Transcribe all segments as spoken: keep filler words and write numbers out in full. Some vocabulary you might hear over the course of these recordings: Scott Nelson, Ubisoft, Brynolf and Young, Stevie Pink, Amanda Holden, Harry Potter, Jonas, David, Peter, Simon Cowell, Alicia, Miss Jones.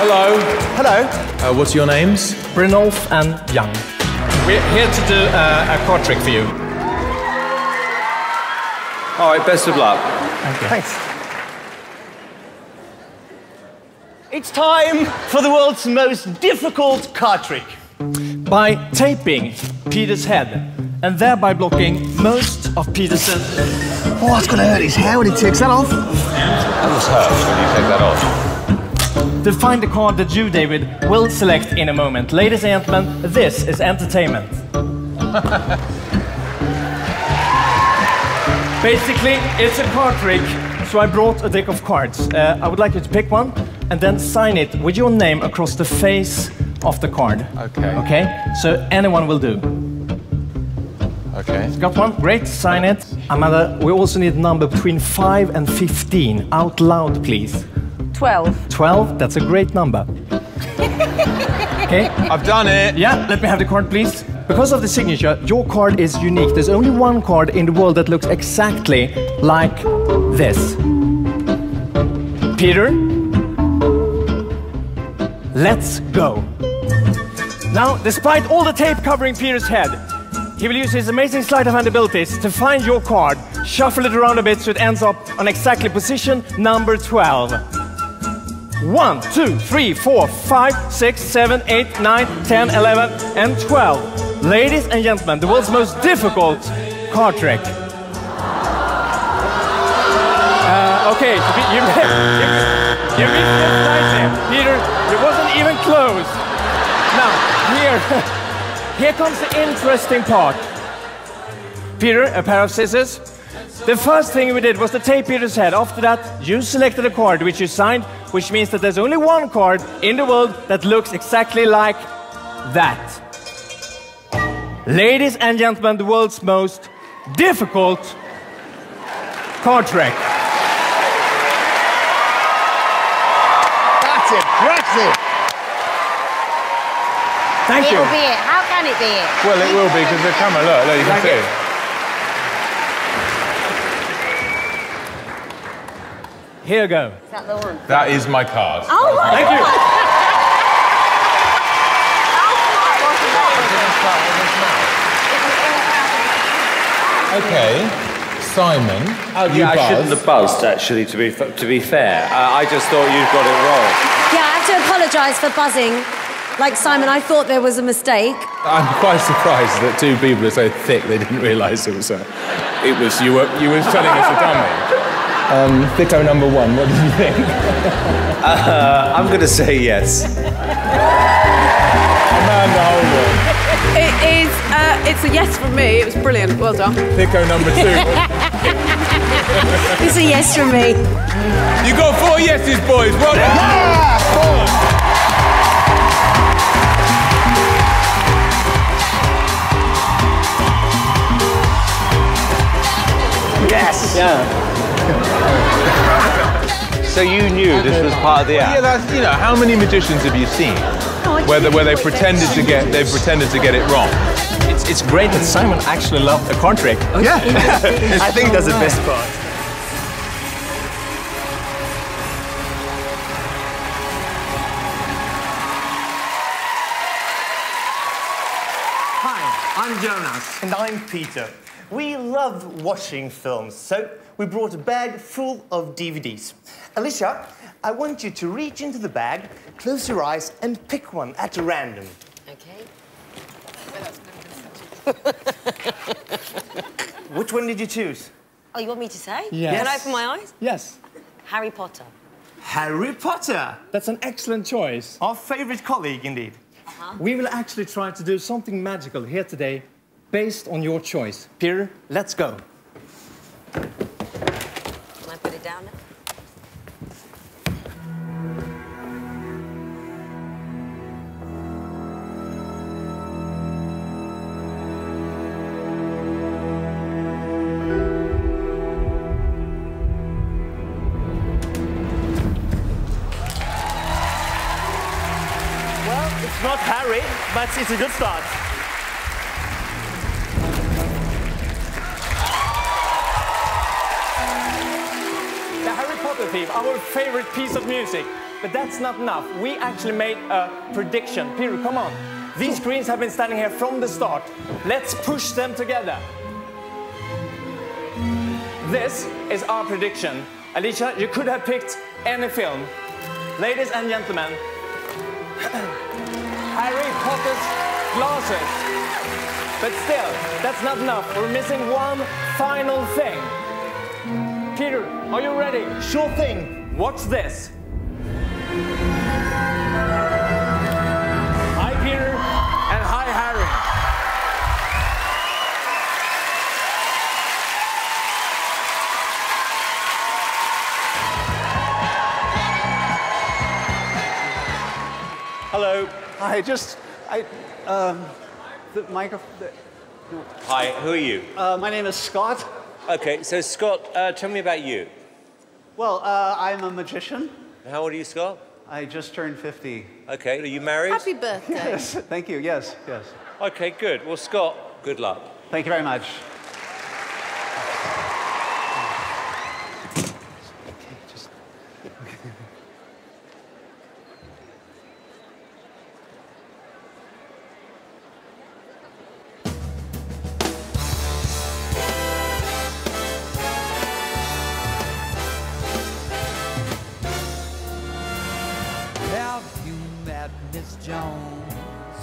Hello. Hello. Uh, what's your names? Brynolf and Young. We're here to do uh, a card trick for you. All right, best of luck. Thank you. Thanks. It's time for the world's most difficult card trick. By taping Peter's head and thereby blocking most of Peter's... Oh, that's going to hurt his hair when he takes that off. That was hurt when you take that off. To find the card that you, David, will select in a moment. Ladies and gentlemen, this is entertainment. Basically, it's a card trick, so I brought a deck of cards. Uh, I would like you to pick one and then sign it with your name across the face of the card. Okay. Okay? So anyone will do. Okay. It's got one? Great, sign it. Amanda, we also need a number between five and fifteen. Out loud, please. twelve. twelve, that's a great number. Okay? I've done it. Yeah, let me have the card, please. Because of the signature, your card is unique. There's only one card in the world that looks exactly like this. Peter, let's go. Now, despite all the tape covering Peter's head, he will use his amazing sleight of hand abilities to find your card, shuffle it around a bit so it ends up on exactly position number twelve. One, two, three, four, five, six, seven, eight, nine, ten, eleven, and twelve. Ladies and gentlemen, the world's most difficult card trick. Uh, okay, you missed, you missed slightly. Peter, it wasn't even close. Now, here, here comes the interesting part. Peter, a pair of scissors. The first thing we did was to tape Peter's head. After that, you selected a card which you signed, which means that there's only one card in the world that looks exactly like that. Ladies and gentlemen, the world's most difficult card trick. That's impressive. Thank it you. It will be it. How can it be it? Well, it will be because the camera, look, there you can see it. Here we go. Is that the one? That is my card. Oh, my Thank God. Thank you. Okay, Simon. Oh, you yeah, buzzed. I shouldn't have buzzed actually. To be to be fair, uh, I just thought you'd got it wrong. Yeah, I have to apologise for buzzing. Like Simon, I thought there was a mistake. I'm quite surprised that two people are so thick they didn't realise it was a. It was you were you were telling us a dummy. Um, Thicko number one. What do you think? uh, I'm going to say yes. Amanda Holden. It is, uh, it's a yes from me. It was brilliant. Well done. Thicko number two. It's a yes from me. You got four yeses, boys. Well done. Yeah. Four. Yes. Yeah. So you knew this was part of the act. Well, yeah, that's, you know, how many magicians have you seen? Where, the, where they pretended to get, they pretended to get it wrong. It's, it's great that Simon actually loved the card trick. Okay. Yeah, I think that's the best part. Hi, I'm Jonas. And I'm Peter. We love watching films, so we brought a bag full of D V Ds. Alicia, I want you to reach into the bag, close your eyes, and pick one at random. Okay. Which one did you choose? Oh, you want me to say? Yes. Can I open my eyes? Yes. Harry Potter. Harry Potter! That's an excellent choice. Our favourite colleague, indeed. Uh-huh. We will actually try to do something magical here today, based on your choice. Peter, let's go. Can I put it down now? It's not Harry, but it's a good start. The Harry Potter theme, our favorite piece of music. But that's not enough. We actually made a prediction. Peter, come on. These screens have been standing here from the start. Let's push them together. This is our prediction. Alicia, you could have picked any film. Ladies and gentlemen, Harry Potter's glasses. But still, that's not enough. We're missing one final thing. Peter, are you ready? Sure thing. What's this? Hi, Peter, and hi, Harry. Hello. I just, I, um, the microphone. No. Hi, who are you? Uh, my name is Scott. Okay, so Scott, uh, tell me about you. Well, uh, I'm a magician. How old are you, Scott? I just turned fifty. Okay, are you married? Happy birthday. Yes, thank you, yes, yes. Okay, good. Well, Scott, good luck. Thank you very much. Okay, just... Okay. Miss Jones,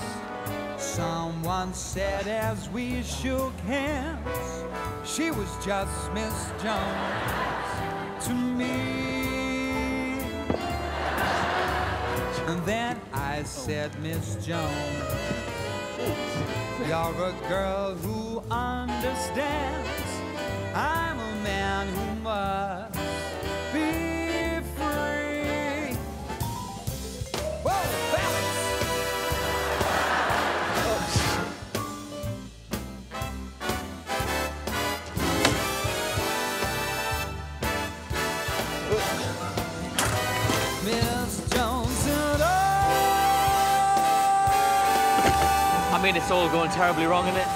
someone said as we shook hands, she was just Miss Jones to me. And then I said, Miss Jones, you're a girl who understands, I'm a man who must be free. Whoa! I mean, it's all going terribly wrong, isn't it?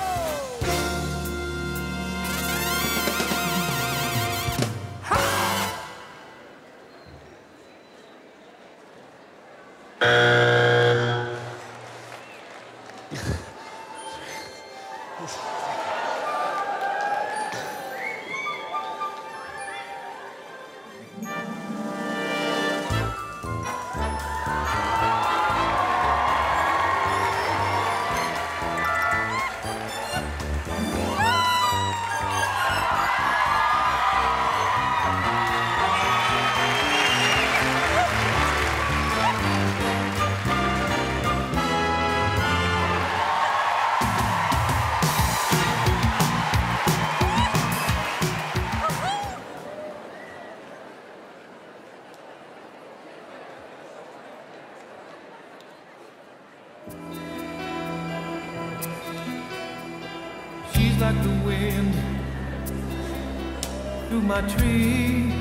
My tree,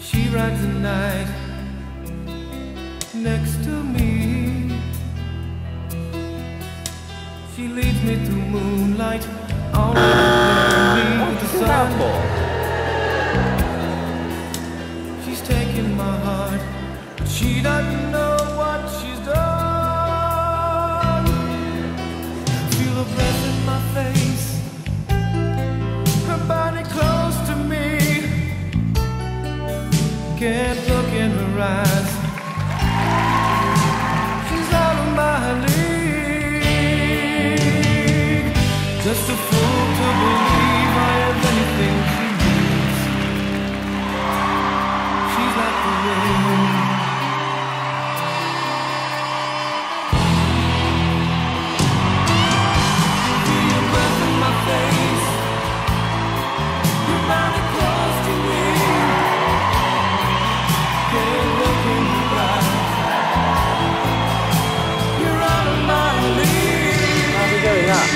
she rides at night next to me. She leads me to moonlight, all over the sun. She's taking my heart, but she doesn't know what she's done. I feel the breath in my face. Close to me, can't look in her eyes. She's out of my league. Just a fool to believe I have anything she needs. She's like the wind. Feel your breath in my face. You're out of my league. How are we doing that?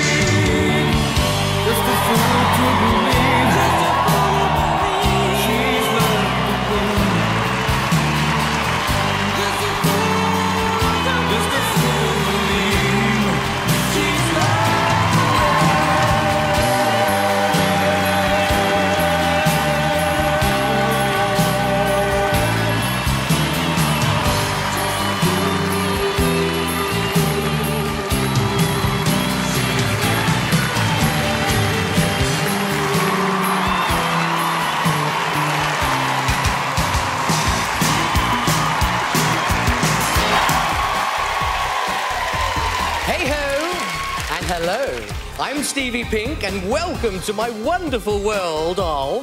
I'm Stevie Pink, and welcome to my wonderful world of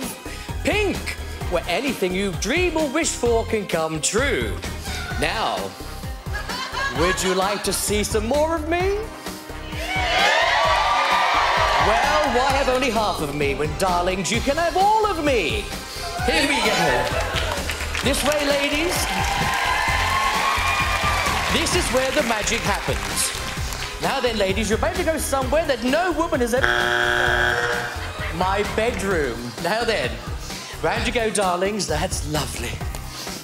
Pink, where anything you dream or wish for can come true. Now, would you like to see some more of me? Well, why have only half of me when, darlings, you can have all of me? Here we go. This way, ladies. This is where the magic happens. Now then, ladies, you're about to go somewhere that no woman has ever... My bedroom. Now then. Round you go, darlings. That's lovely.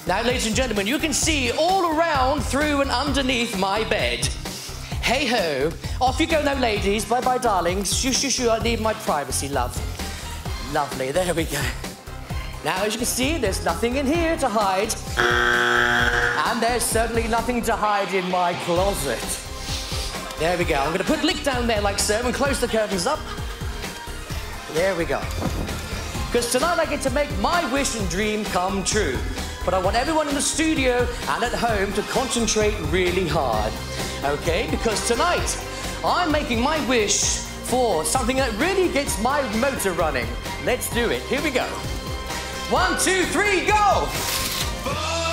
Now, ladies and gentlemen, you can see all around, through and underneath my bed. Hey-ho. Off you go now, ladies. Bye-bye, darlings. Shoo, shoo, shoo. I need my privacy, love. Lovely. There we go. Now, as you can see, there's nothing in here to hide. And there's certainly nothing to hide in my closet. There we go. I'm going to put Lick down there like so and close the curtains up. There we go. Because tonight I get to make my wish and dream come true. But I want everyone in the studio and at home to concentrate really hard. Okay, because tonight I'm making my wish for something that really gets my motor running. Let's do it. Here we go. One, two, three, go!